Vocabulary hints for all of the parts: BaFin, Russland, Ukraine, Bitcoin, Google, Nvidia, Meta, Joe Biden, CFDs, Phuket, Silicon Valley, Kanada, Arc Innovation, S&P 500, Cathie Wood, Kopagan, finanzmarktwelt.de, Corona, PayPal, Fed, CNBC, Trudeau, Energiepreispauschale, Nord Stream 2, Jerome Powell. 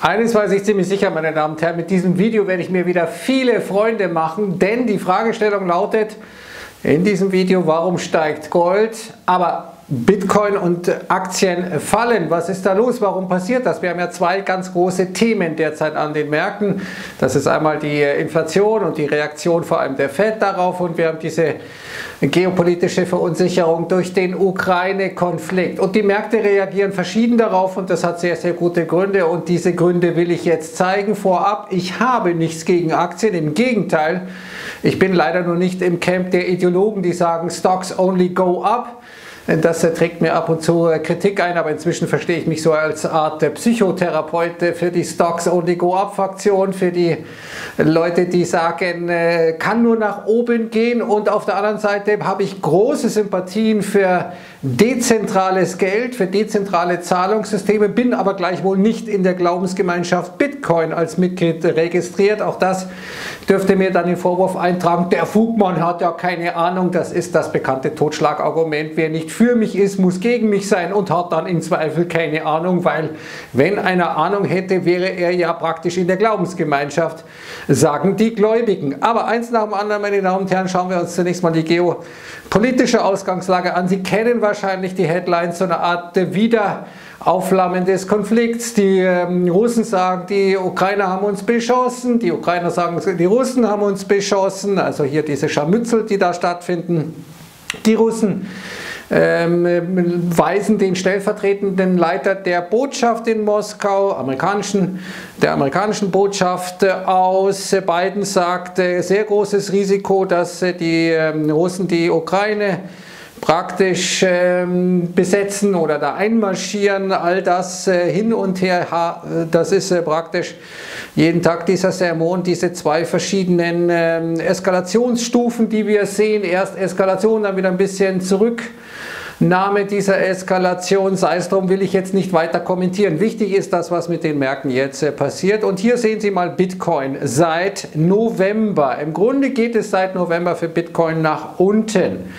Eines weiß ich ziemlich sicher, meine Damen und Herren, mit diesem Video werde ich mir wieder viele Freunde machen, denn die Fragestellung lautet in diesem Video, warum steigt Gold, aber Bitcoin und Aktien fallen? Was ist da los? Warum passiert das? Wir haben ja zwei ganz große Themen derzeit an den Märkten. Das ist einmal die Inflation und die Reaktion vor allem der Fed darauf und wir haben diese geopolitische Verunsicherung durch den Ukraine-Konflikt. Und die Märkte reagieren verschieden darauf und das hat sehr, sehr gute Gründe und diese Gründe will ich jetzt zeigen. Vorab, ich habe nichts gegen Aktien, im Gegenteil. Ich bin leider nur nicht im Camp der Ideologen, die sagen, Stocks only go up. Das trägt mir ab und zu Kritik ein, aber inzwischen verstehe ich mich so als Art der Psychotherapeut für die Stocks-Only-Go-Up-Fraktion, für die Leute, die sagen, kann nur nach oben gehen. Und auf der anderen Seite habe ich große Sympathien für dezentrales Geld, für dezentrale Zahlungssysteme, bin aber gleichwohl nicht in der Glaubensgemeinschaft Bitcoin als Mitglied registriert. Auch das dürfte mir dann den Vorwurf eintragen, der Fugmann hat ja keine Ahnung, das ist das bekannte Totschlagargument, wer nicht für mich ist, muss gegen mich sein und hat dann im Zweifel keine Ahnung, weil wenn einer Ahnung hätte, wäre er ja praktisch in der Glaubensgemeinschaft, sagen die Gläubigen. Aber eins nach dem anderen, meine Damen und Herren, schauen wir uns zunächst mal die geopolitische Ausgangslage an. Sie kennen wahrscheinlich die Headlines, so eine Art Wiederaufflammen des Konflikts. Die Russen sagen, die Ukrainer haben uns beschossen, die Ukrainer sagen, die Russen haben uns beschossen, also hier diese Scharmützel, die da stattfinden. Die Russen weisen den stellvertretenden Leiter der Botschaft in Moskau, der amerikanischen Botschaft aus. Biden sagte, sehr großes Risiko, dass die Russen die Ukraine praktisch besetzen oder da einmarschieren, all das hin und her, das ist praktisch jeden Tag dieser Sermon, diese zwei verschiedenen Eskalationsstufen, die wir sehen, erst Eskalation, dann wieder ein bisschen Zurücknahme dieser Eskalation, sei es drum, will ich jetzt nicht weiter kommentieren. Wichtig ist das, was mit den Märkten jetzt passiert und hier sehen Sie mal Bitcoin seit November. Im Grunde geht es seit November für Bitcoin nach unten.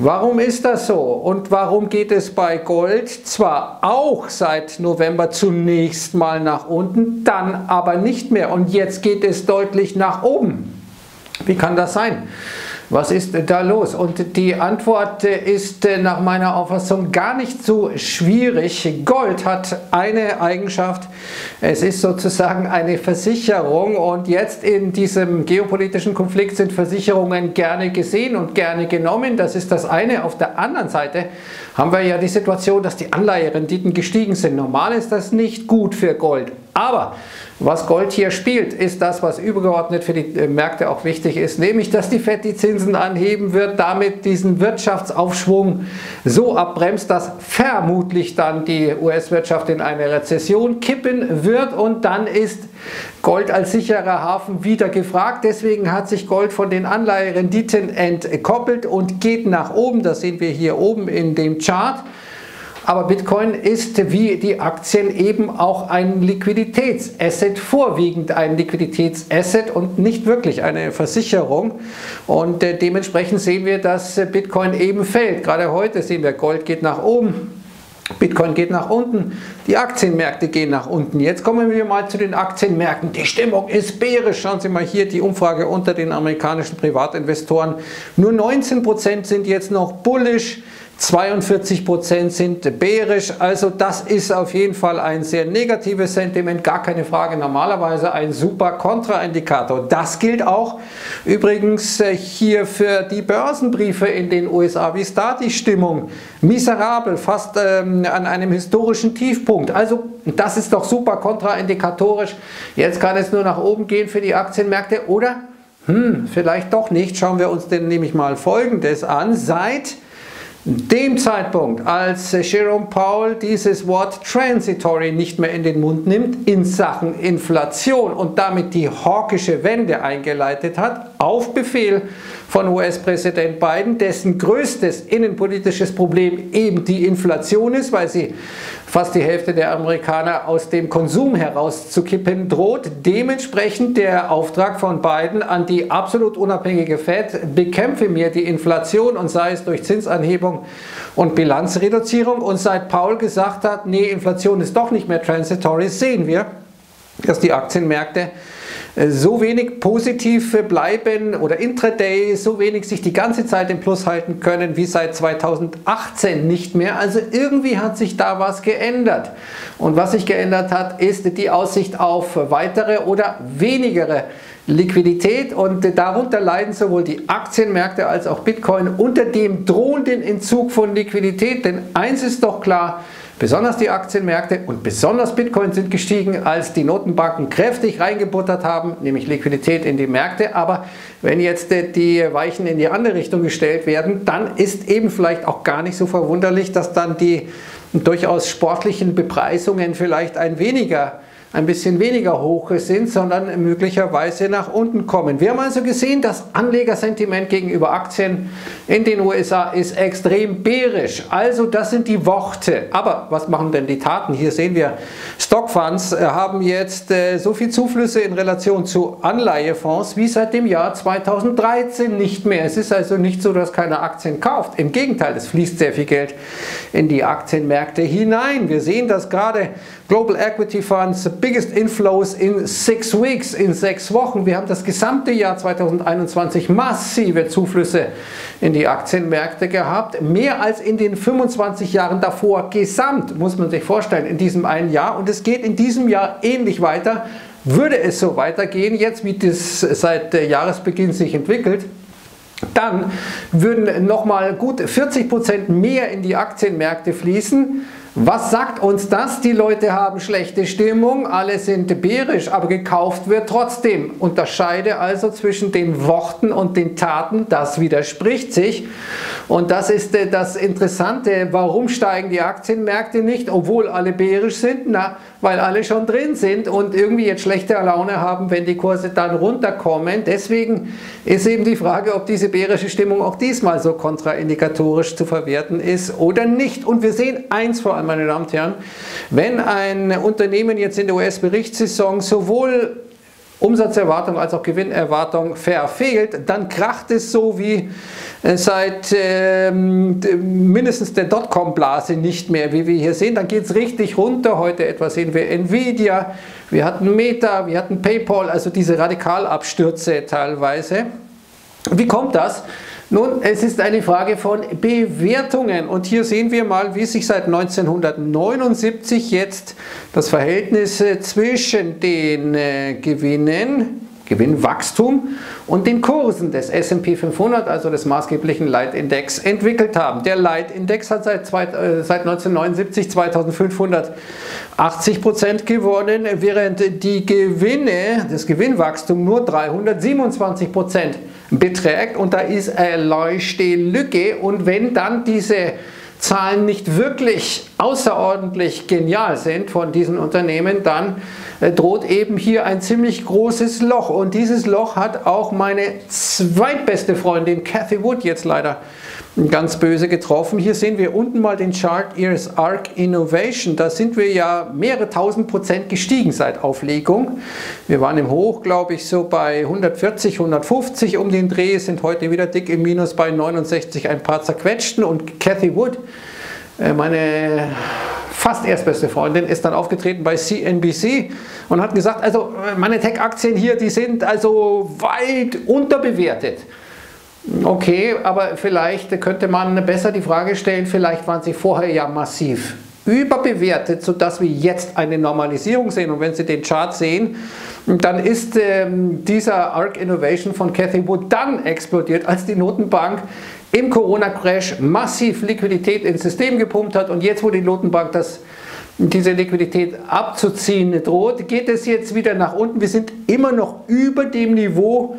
Warum ist das so? Und warum geht es bei Gold zwar auch seit November zunächst mal nach unten, dann aber nicht mehr und jetzt geht es deutlich nach oben? Wie kann das sein? Was ist da los? Und die Antwort ist nach meiner Auffassung gar nicht so schwierig. Gold hat eine Eigenschaft, es ist sozusagen eine Versicherung und jetzt in diesem geopolitischen Konflikt sind Versicherungen gerne gesehen und gerne genommen. Das ist das eine. Auf der anderen Seite haben wir ja die Situation, dass die Anleiherenditen gestiegen sind. Normal ist das nicht gut für Gold. Aber was Gold hier spielt, ist das, was übergeordnet für die Märkte auch wichtig ist, nämlich, dass die Fed die Zinsen anheben wird, damit diesen Wirtschaftsaufschwung so abbremst, dass vermutlich dann die US-Wirtschaft in eine Rezession kippen wird und dann ist Gold als sicherer Hafen wieder gefragt. Deswegen hat sich Gold von den Anleiherenditen entkoppelt und geht nach oben. Das sehen wir hier oben in dem Chart. Aber Bitcoin ist wie die Aktien eben auch ein Liquiditätsasset, vorwiegend ein Liquiditätsasset und nicht wirklich eine Versicherung. Und dementsprechend sehen wir, dass Bitcoin eben fällt. Gerade heute sehen wir, Gold geht nach oben. Bitcoin geht nach unten, die Aktienmärkte gehen nach unten. Jetzt kommen wir mal zu den Aktienmärkten. Die Stimmung ist bärisch. Schauen Sie mal hier die Umfrage unter den amerikanischen Privatinvestoren. Nur 19% sind jetzt noch bullisch, 42% sind bärisch. Also das ist auf jeden Fall ein sehr negatives Sentiment, gar keine Frage. Normalerweise ein super Kontraindikator. Das gilt auch übrigens hier für die Börsenbriefe in den USA. Wie ist da die Stimmung? Miserabel, fast an einem historischen Tiefpunkt. Also das ist doch super kontraindikatorisch. Jetzt kann es nur nach oben gehen für die Aktienmärkte, oder? Vielleicht doch nicht. Schauen wir uns denn nämlich mal Folgendes an. Seit dem Zeitpunkt, als Jerome Powell dieses Wort transitory nicht mehr in den Mund nimmt in Sachen Inflation und damit die hawkische Wende eingeleitet hat, auf Befehl von US-Präsident Biden, dessen größtes innenpolitisches Problem eben die Inflation ist, weil sie fast die Hälfte der Amerikaner aus dem Konsum herauszukippen droht. Dementsprechend der Auftrag von Biden an die absolut unabhängige Fed, bekämpfe mir die Inflation und sei es durch Zinsanhebung, Inflation und Bilanzreduzierung. Und seit Powell gesagt hat, nee, Inflation ist doch nicht mehr transitory, sehen wir, dass die Aktienmärkte so wenig positiv bleiben oder intraday, so wenig sich die ganze Zeit im Plus halten können wie seit 2018 nicht mehr. Also irgendwie hat sich da was geändert. Und was sich geändert hat, ist die Aussicht auf weitere oder wenigere Liquidität, und darunter leiden sowohl die Aktienmärkte als auch Bitcoin unter dem drohenden Entzug von Liquidität. Denn eins ist doch klar, besonders die Aktienmärkte und besonders Bitcoin sind gestiegen, als die Notenbanken kräftig reingebuttert haben, nämlich Liquidität in die Märkte. Aber wenn jetzt die Weichen in die andere Richtung gestellt werden, dann ist eben vielleicht auch gar nicht so verwunderlich, dass dann die durchaus sportlichen Bepreisungen vielleicht ein bisschen weniger hoch sind, sondern möglicherweise nach unten kommen. Wir haben also gesehen, das Anlegersentiment gegenüber Aktien in den USA ist extrem bärisch. Also das sind die Worte. Aber was machen denn die Taten? Hier sehen wir, Stockfonds haben jetzt so viel Zuflüsse in Relation zu Anleihefonds wie seit dem Jahr 2013 nicht mehr. Es ist also nicht so, dass keiner Aktien kauft. Im Gegenteil, es fließt sehr viel Geld in die Aktienmärkte hinein. Wir sehen, dass gerade Global Equity Funds biggest inflows in 6 weeks, in 6 Wochen. Wir haben das gesamte Jahr 2021 massive Zuflüsse in die Aktienmärkte gehabt. Mehr als in den 25 Jahren davor gesamt, muss man sich vorstellen, in diesem einen Jahr. Und es geht in diesem Jahr ähnlich weiter. Würde es so weitergehen, jetzt wie das seit Jahresbeginn sich entwickelt, dann würden nochmal gut 40% mehr in die Aktienmärkte fließen. Was sagt uns das? Die Leute haben schlechte Stimmung, alle sind bärisch, aber gekauft wird trotzdem. Unterscheide also zwischen den Worten und den Taten, das widerspricht sich. Und das ist das Interessante, warum steigen die Aktienmärkte nicht, obwohl alle bärisch sind? Na, weil alle schon drin sind und irgendwie jetzt schlechte Laune haben, wenn die Kurse dann runterkommen. Deswegen ist eben die Frage, ob diese bärische Stimmung auch diesmal so kontraindikatorisch zu verwerten ist oder nicht. Und wir sehen eins vor allem, meine Damen und Herren, wenn ein Unternehmen jetzt in der US-Berichtssaison sowohl Umsatzerwartung als auch Gewinnerwartung verfehlt, dann kracht es so wie seit mindestens der Dotcom-Blase nicht mehr, wie wir hier sehen. Dann geht es richtig runter. Heute etwa sehen wir Nvidia, wir hatten Meta, wir hatten PayPal, also diese Radikalabstürze teilweise. Wie kommt das? Nun, es ist eine Frage von Bewertungen, und hier sehen wir mal, wie sich seit 1979 jetzt das Verhältnis zwischen den Gewinnen, Gewinnwachstum und den Kursen des S&P 500, also des maßgeblichen Leitindex, entwickelt haben. Der Leitindex hat seit 1979 2580% gewonnen, während die Gewinne, das Gewinnwachstum nur 327% beträgt, und da ist eine Leuchtelücke. Und wenn dann diese Zahlen nicht wirklich außerordentlich genial sind von diesen Unternehmen, dann droht eben hier ein ziemlich großes Loch, und dieses Loch hat auch meine zweitbeste Freundin Cathie Wood jetzt leider ganz böse getroffen. Hier sehen wir unten mal den Chart ihres Arc Innovation. Da sind wir ja mehrere 1000% gestiegen seit Auflegung. Wir waren im Hoch, glaube ich, so bei 140, 150 um den Dreh, sind heute wieder dick im Minus bei 69, ein paar zerquetschten, und Cathie Wood, meine fast erstbeste Freundin, ist dann aufgetreten bei CNBC und hat gesagt, also meine Tech-Aktien hier, die sind also weit unterbewertet. Okay, aber vielleicht könnte man besser die Frage stellen, vielleicht waren sie vorher ja massiv überbewertet, sodass wir jetzt eine Normalisierung sehen. Und wenn Sie den Chart sehen, dann ist dieser Arc Innovation von Cathie Wood dann explodiert, als die Notenbank im Corona-Crash massiv Liquidität ins System gepumpt hat. Und jetzt, wo die Notenbank diese Liquidität abzuziehen droht, geht es jetzt wieder nach unten. Wir sind immer noch über dem Niveau,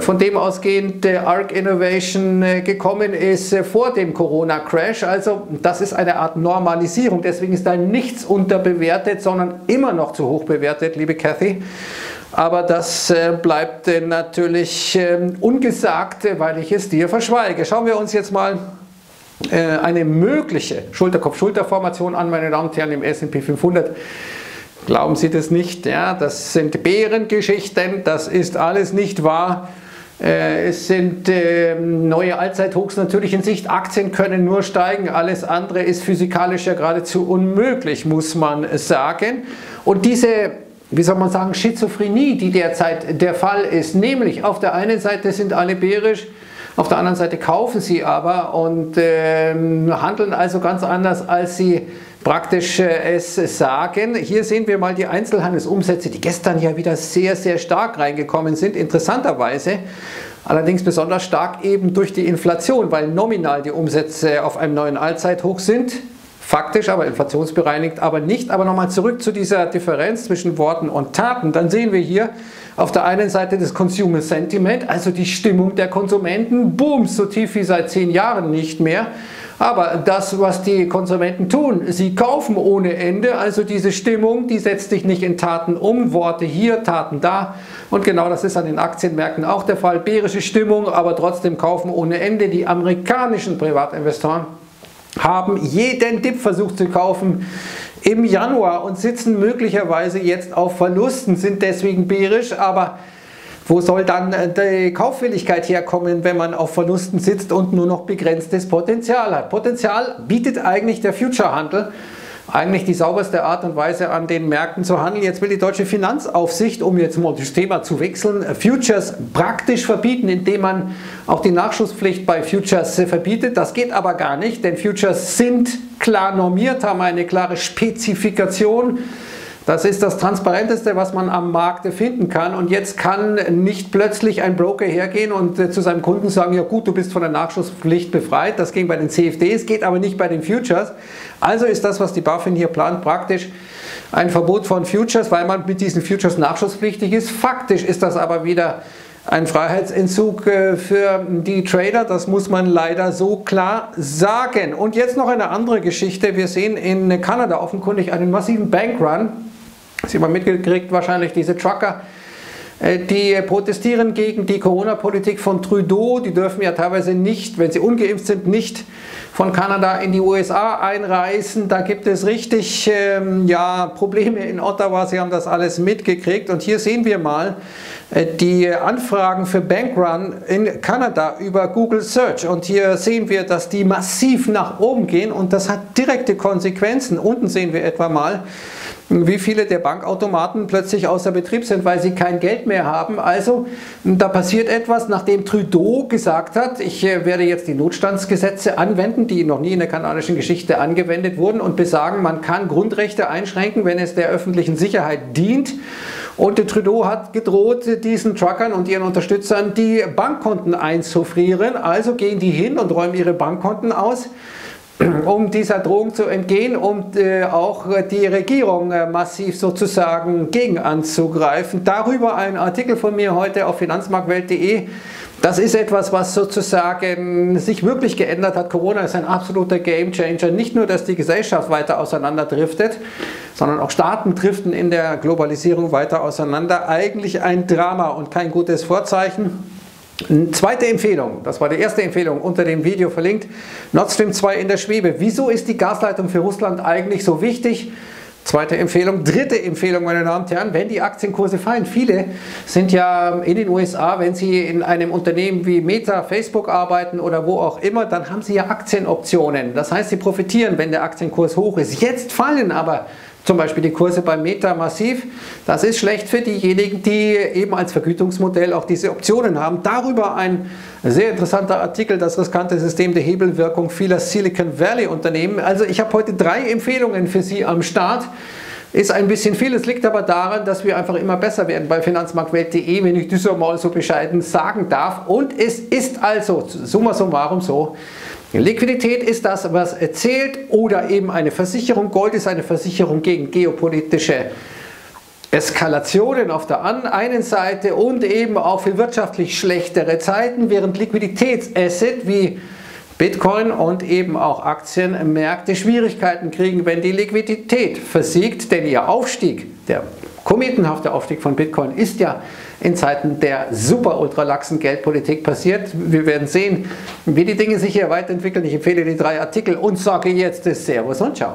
von dem ausgehend Arc Innovation gekommen ist vor dem Corona-Crash. Also das ist eine Art Normalisierung. Deswegen ist da nichts unterbewertet, sondern immer noch zu hoch bewertet, liebe Cathie. Aber das bleibt natürlich ungesagt, weil ich es dir verschweige. Schauen wir uns jetzt mal eine mögliche Schulter-Kopf-Schulter-Formation an, meine Damen und Herren, im S&P 500. Glauben Sie das nicht? Ja, das sind Bärengeschichten, das ist alles nicht wahr. Es sind neue Allzeithochs natürlich in Sicht. Aktien können nur steigen. Alles andere ist physikalisch ja geradezu unmöglich, muss man sagen. Und diese, wie soll man sagen, Schizophrenie, die derzeit der Fall ist, nämlich auf der einen Seite sind alle bärisch, auf der anderen Seite kaufen sie aber und handeln also ganz anders, als sie praktisch es sagen. Hier sehen wir mal die Einzelhandelsumsätze, die gestern ja wieder sehr, sehr stark reingekommen sind, interessanterweise. Allerdings besonders stark eben durch die Inflation, weil nominal die Umsätze auf einem neuen Allzeithoch sind, faktisch aber inflationsbereinigt, aber nicht. Aber nochmal zurück zu dieser Differenz zwischen Worten und Taten. Dann sehen wir hier auf der einen Seite das Consumer Sentiment, also die Stimmung der Konsumenten, boom, so tief wie seit 10 Jahren nicht mehr. Aber das, was die Konsumenten tun, sie kaufen ohne Ende, also diese Stimmung, die setzt sich nicht in Taten um, Worte hier, Taten da, und genau das ist an den Aktienmärkten auch der Fall, bärische Stimmung, aber trotzdem kaufen ohne Ende. Die amerikanischen Privatinvestoren haben jeden Dip versucht zu kaufen im Januar und sitzen möglicherweise jetzt auf Verlusten, sind deswegen bärisch, aber wo soll dann die Kaufwilligkeit herkommen, wenn man auf Verlusten sitzt und nur noch begrenztes Potenzial hat? Potenzial bietet eigentlich der Future-Handel, eigentlich die sauberste Art und Weise an den Märkten zu handeln. Jetzt will die deutsche Finanzaufsicht, um jetzt mal das Thema zu wechseln, Futures praktisch verbieten, indem man auch die Nachschusspflicht bei Futures verbietet. Das geht aber gar nicht, denn Futures sind klar normiert, haben eine klare Spezifikation. Das ist das Transparenteste, was man am Markt finden kann, und jetzt kann nicht plötzlich ein Broker hergehen und zu seinem Kunden sagen, ja gut, du bist von der Nachschusspflicht befreit. Das ging bei den CFDs, geht aber nicht bei den Futures. Also ist das, was die BaFin hier plant, praktisch ein Verbot von Futures, weil man mit diesen Futures nachschusspflichtig ist. Faktisch ist das aber wieder ein Freiheitsentzug für die Trader, das muss man leider so klar sagen. Und jetzt noch eine andere Geschichte. Wir sehen in Kanada offenkundig einen massiven Bankrun. Das hat man mitgekriegt, wahrscheinlich diese Trucker, die protestieren gegen die Corona-Politik von Trudeau. Die dürfen ja teilweise nicht, wenn sie ungeimpft sind, nicht von Kanada in die USA einreisen. Da gibt es richtig Probleme in Ottawa. Sie haben das alles mitgekriegt. Und hier sehen wir mal die Anfragen für Bankrun in Kanada über Google Search. Und hier sehen wir, dass die massiv nach oben gehen. Und das hat direkte Konsequenzen. Unten sehen wir etwa mal, wie viele der Bankautomaten plötzlich außer Betrieb sind, weil sie kein Geld mehr haben. Also da passiert etwas, nachdem Trudeau gesagt hat, ich werde jetzt die Notstandsgesetze anwenden, die noch nie in der kanadischen Geschichte angewendet wurden, und besagen, man kann Grundrechte einschränken, wenn es der öffentlichen Sicherheit dient. Und Trudeau hat gedroht, diesen Truckern und ihren Unterstützern die Bankkonten einzufrieren. Also gehen die hin und räumen ihre Bankkonten aus, um dieser Drohung zu entgehen, um auch die Regierung massiv sozusagen gegen anzugreifen. Darüber ein Artikel von mir heute auf finanzmarktwelt.de. Das ist etwas, was sozusagen sich wirklich geändert hat. Corona ist ein absoluter Gamechanger. Nicht nur, dass die Gesellschaft weiter auseinanderdriftet, sondern auch Staaten driften in der Globalisierung weiter auseinander. Eigentlich ein Drama und kein gutes Vorzeichen. Zweite Empfehlung, das war die erste Empfehlung, unter dem Video verlinkt, Nord Stream 2 in der Schwebe. Wieso ist die Gasleitung für Russland eigentlich so wichtig? Zweite Empfehlung. Dritte Empfehlung, meine Damen und Herren, wenn die Aktienkurse fallen. Viele sind ja in den USA, wenn sie in einem Unternehmen wie Meta, Facebook arbeiten oder wo auch immer, dann haben sie ja Aktienoptionen. Das heißt, sie profitieren, wenn der Aktienkurs hoch ist. Jetzt fallen aber zum Beispiel die Kurse bei Meta massiv. Das ist schlecht für diejenigen, die eben als Vergütungsmodell auch diese Optionen haben. Darüber ein sehr interessanter Artikel, das riskante System der Hebelwirkung vieler Silicon Valley Unternehmen. Also ich habe heute 3 Empfehlungen für Sie am Start. Ist ein bisschen viel, es liegt aber daran, dass wir einfach immer besser werden bei finanzmarktwelt.de, wenn ich das mal so bescheiden sagen darf. Und es ist also summa summarum so, Liquidität ist das, was zählt, oder eben eine Versicherung. Gold ist eine Versicherung gegen geopolitische Eskalationen auf der einen Seite und eben auch für wirtschaftlich schlechtere Zeiten, während Liquiditätsasset wie Bitcoin und eben auch Aktienmärkte Schwierigkeiten kriegen, wenn die Liquidität versiegt, denn ihr Aufstieg, der kometenhafte Aufstieg von Bitcoin, ist ja in Zeiten der super ultralaxen Geldpolitik passiert. Wir werden sehen, wie die Dinge sich hier weiterentwickeln. Ich empfehle die 3 Artikel und sage jetzt Servus und Ciao.